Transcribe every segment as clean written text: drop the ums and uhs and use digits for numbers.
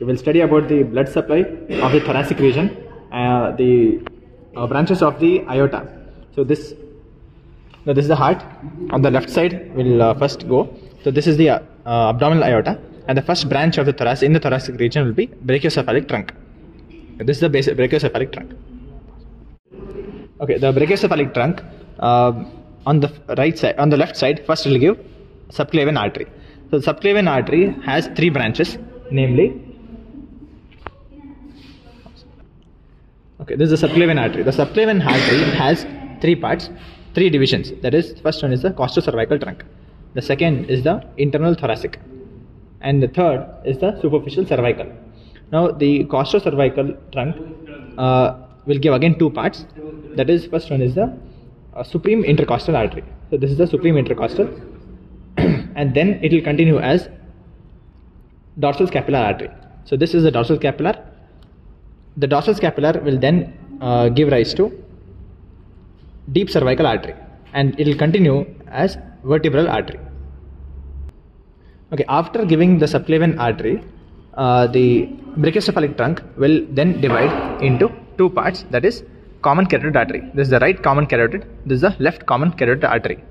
We will study about the blood supply of the thoracic region, the branches of the aorta. So this is the heart. On the left side we'll first go. So this is the abdominal aorta, and the first branch of the thoracic, in the thoracic region, will be brachiocephalic trunk. This is the basic brachiocephalic trunk. Okay, the brachiocephalic trunk, on the right side, on the left side, first we'll give subclavian artery. So the subclavian artery has three branches, namely, okay, this is the subclavian artery. The subclavian artery has three parts, three divisions. That is, first one is the costo cervical trunk, the second is the internal thoracic, and the third is the superficial cervical. Now the costo cervical trunk will give again two parts. That is, first one is the supreme intercostal artery. So this is the supreme intercostal, and then it will continue as dorsal scapular artery. So this is the dorsal scapular. The dorsal scapular will then give rise to deep cervical artery, and it will continue as vertebral artery. Okay, after giving the subclavian artery, the brachiocephalic trunk will then divide into two parts. That is common carotid artery. This is the right common carotid. This is the left common carotid artery.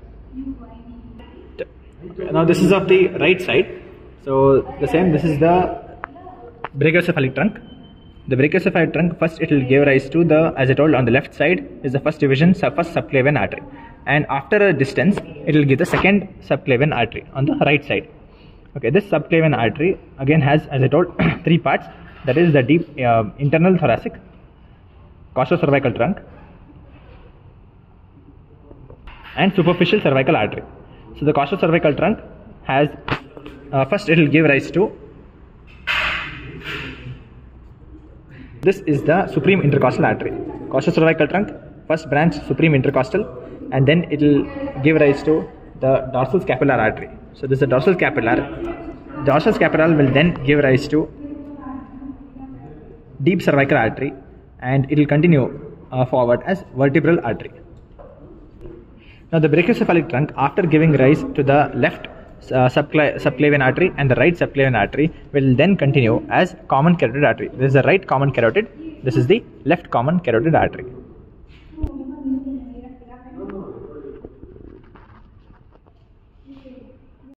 Now this is of the right side. So the same. This is the brachiocephalic trunk. The brachiocephalic trunk, first it will give rise to the, as I told, on the left side is the first division, first subclavian artery, and after a distance it will give the second subclavian artery on the right side. Okay, this subclavian artery again has, as I told, three parts. That is the deep internal thoracic, costo cervical trunk, and superficial cervical artery. So the costo cervical trunk has first it will give rise to, this is the supreme intercostal artery. Costo cervical trunk, first branch supreme intercostal, and then it will give rise to the dorsal scapular artery. So this is the dorsal scapular. Dorsal scapular will then give rise to deep cervical artery, and it will continue forward as vertebral artery. Now the brachiocephalic trunk, after giving rise to the left subclavian artery and the right subclavian artery, will then continue as common carotid artery. This is the right common carotid. This is the left common carotid artery.